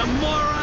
you moron!